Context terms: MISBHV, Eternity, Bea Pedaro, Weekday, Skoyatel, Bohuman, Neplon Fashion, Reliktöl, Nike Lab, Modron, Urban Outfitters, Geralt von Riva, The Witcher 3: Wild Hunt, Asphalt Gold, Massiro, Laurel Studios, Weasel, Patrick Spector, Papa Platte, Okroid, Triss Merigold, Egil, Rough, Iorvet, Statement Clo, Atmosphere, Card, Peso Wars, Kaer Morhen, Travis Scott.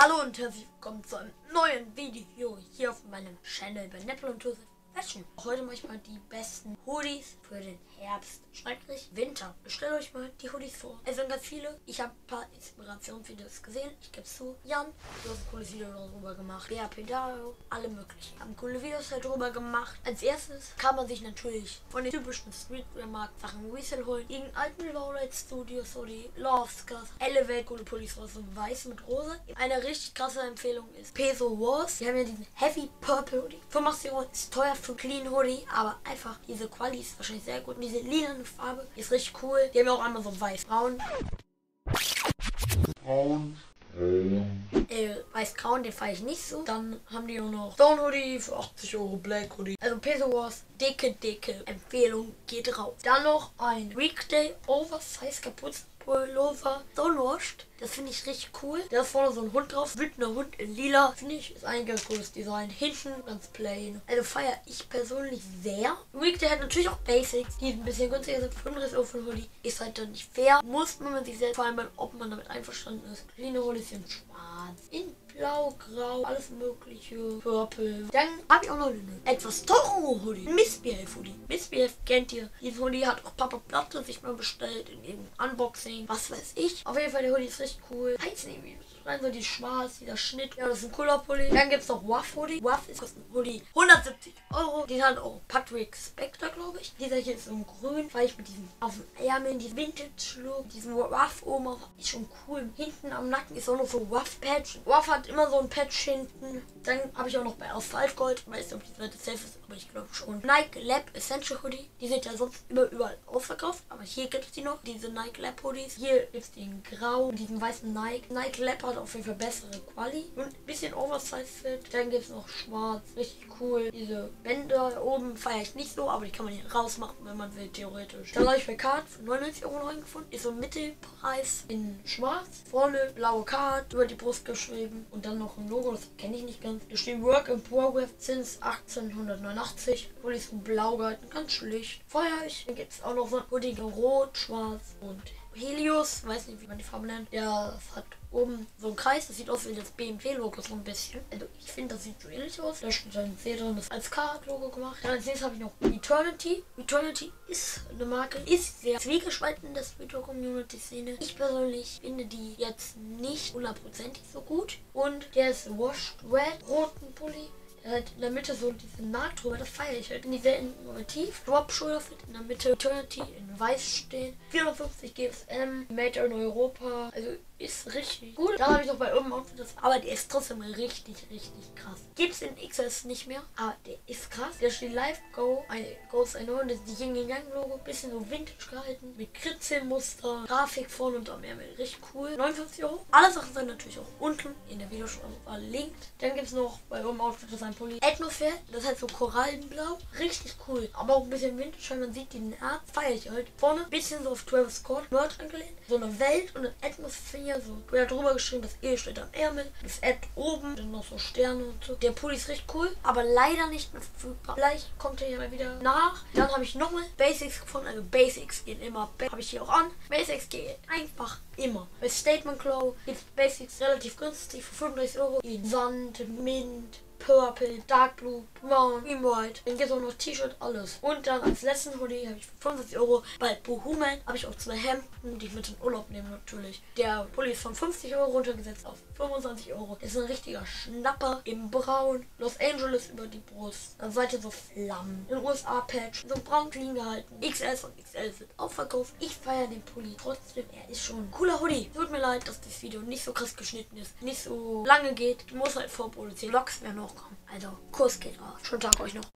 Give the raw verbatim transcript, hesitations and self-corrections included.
Hallo und herzlich willkommen zu einem neuen Video hier auf meinem Channel bei Neplon Fashion. Heute mache ich mal die besten Hoodies für den Herbst, schrecklich Winter. Ich stelle euch mal die Hoodies vor. Es sind ganz viele. Ich habe ein paar Inspirationsvideos gesehen. Ich gebe es zu. Jan, du hast ein cooles Video darüber gemacht. Bea Pedaro, alle möglichen. Haben coole Videos darüber gemacht. Als erstes kann man sich natürlich von den typischen Streetwear-Markt Sachen Weasel holen. Gegen alten Laurel Studios, so die Love Scars, Elevate, coole Pullis raus und weiß mit Rose. Eine richtig krasse Empfehlung ist Peso Wars. Die haben ja diesen Heavy Purple Hoodie. Für Massiro ist teuer, für Clean Hoodie, aber einfach diese Quali ist wahrscheinlich sehr gut. Und diese lila Farbe ist richtig cool. Die haben ja auch einmal so weiß-braun. Braun. Äh, weiß-grauen, den fahre ich nicht so. Dann haben die nur noch Zone Hoodie für achtzig Euro, Black Hoodie. Also Peso Wars, dicke, dicke Empfehlung, geht raus. Dann noch ein Weekday Oversize Kapuze Pullover, so loscht. Das finde ich richtig cool. Da ist vorne so ein Hund drauf. Wütender Hund in lila. Finde ich, ist ein ganz cooles Design. Hinten ganz plain. Also feiere ich persönlich sehr. Weekday hat natürlich auch Basics, die ein bisschen günstiger sind. fünfunddreißig Euro für ein Hoodie. Ist halt dann nicht fair. Muss man sich selbst vereinbaren, ob man damit einverstanden ist. Kleine Hoodies sind schwarz. In blau, grau, alles mögliche. Purple. Dann habe ich auch noch einen etwas teureren Hoodie. Ein MISBHV Hoodie. MISBHV kennt ihr. Diesen Hoodie hat auch Papa Platte sich mal bestellt in dem Unboxing. Was weiß ich. Auf jeden Fall, der Hoodie ist richtig cool. Heiß irgendwie. Rein so die schwarz, dieser Schnitt. Ja, das ist ein cooler Pulli. Dann gibt es noch Rough Hoodie. Rough ist ein Hoodie. hundertsiebzig Euro. Den hat auch Patrick Spector, glaube ich. Dieser hier ist in grün. Weil ich mit diesem auf dem Ärmel in die Vintage-Look. Diesen Rough oben auf. Ist schon cool. Hinten am Nacken ist auch noch so Rough-Patch. Rough hat immer so ein Patch hinten. Dann habe ich auch noch bei Asphalt Gold. Ich weiß nicht, ob die Seite safe ist, aber ich glaube schon. Nike Lab Essential Hoodie. Die sind ja sonst immer überall ausverkauft. Aber hier gibt es die noch. Diese Nike Lab Hoodies. Hier gibt es den grau. Diesen weißen Nike. Nike Lab hat auf jeden Fall bessere Quali und ein bisschen Oversize-Fit. Dann gibt es noch schwarz, richtig cool. Diese Bänder oben feiere ich nicht so, aber die kann man hier rausmachen, wenn man will, theoretisch. Dann habe ich bei Card für neunundneunzig Euro neu gefunden. Ist so ein Mittelpreis in schwarz. Vorne blaue Card, über die Brust geschrieben und dann noch ein Logo, das kenne ich nicht ganz. Da steht Work in Progress since achtzehnhundertneunundachtzig. Und ist so blau gehalten, ganz schlicht. Feiere ich. Dann gibt es auch noch so ein Hoodie, rot, schwarz und Helios, weiß nicht, wie man die Farbe nennt. Der hat oben so einen Kreis, das sieht aus wie das B M W-Logo so ein bisschen. Also ich finde, das sieht so ähnlich aus. Da steht dann C drin, das ist als Card-Logo gemacht. Dann als nächstes habe ich noch Eternity. Eternity ist eine Marke, ist sehr zwiegespalten in der Streetwear-Community-Szene. Ich persönlich finde die jetzt nicht hundertprozentig so gut. Und der ist Washed Red, roten Pulli. Halt in der Mitte so diesen Markt drüber, das feiere ich halt. Finde ich sehr innovativ. Drop Shoulder Fit in der Mitte, Eternity in weiß stehen. vierhundertfünfzig G S M, Made in Europa. Also ist richtig gut. Da habe ich noch bei Urban Outfitters, aber der ist trotzdem richtig, richtig krass. Gibt es in X S nicht mehr, aber der ist krass. Der steht Live Go, ein Ghost neun, das ist die Yin Yang Logo. Bisschen so vintage gehalten, mit Kritzelmuster, Grafik vorne und am Ärmel. Richtig cool. neunundfünfzig Euro. Alle Sachen sind natürlich auch unten in der Videoschreibung verlinkt. Dann gibt es noch bei Urban Outfitters ein Pulli. Atmosphere, das heißt so Korallenblau. Richtig cool. Aber auch ein bisschen vintage, weil man sieht die Art. Feier ich halt. Vorne ein bisschen so auf Travis Scott Merch angelehnt. So eine Welt und eine Atmosphäre. So, wir haben drüber geschrieben, das E steht am Ärmel, das Ad oben, dann noch so Sterne und so. Der Pulli ist richtig cool, aber leider nicht mehr verfügbar. Vielleicht kommt er ja mal wieder nach. Dann habe ich nochmal Basics gefunden, also Basics gehen immer, habe ich hier auch an. Basics gehen einfach immer. Bei Statement Clo gibt es Basics relativ günstig für fünfunddreißig Euro. In Sand, Mint, Purple, Dark Blue, Brown, Green White. Dann gibt es auch noch T-Shirt, alles. Und dann als letzten Hoodie habe ich für fünfundsiebzig Euro. Bei Bohuman habe ich auch zwei Hemden, die ich mit in den Urlaub nehme natürlich. Der Pulli ist von fünfzig Euro runtergesetzt auf fünfundzwanzig Euro. Ist ein richtiger Schnapper im Braun. Los Angeles über die Brust. Dann seid ihr so Flammen. In den U S A Patch. So braun clean gehalten. X S und X L sind auch verkauft. Ich feiere den Pulli. Trotzdem, er ist schon ein cooler Hoodie. Tut mir leid, dass das Video nicht so krass geschnitten ist. Nicht so lange geht. Ich muss halt vorproduzieren. Vlogs werden noch. Also, Kurs geht raus. Schönen Tag euch noch.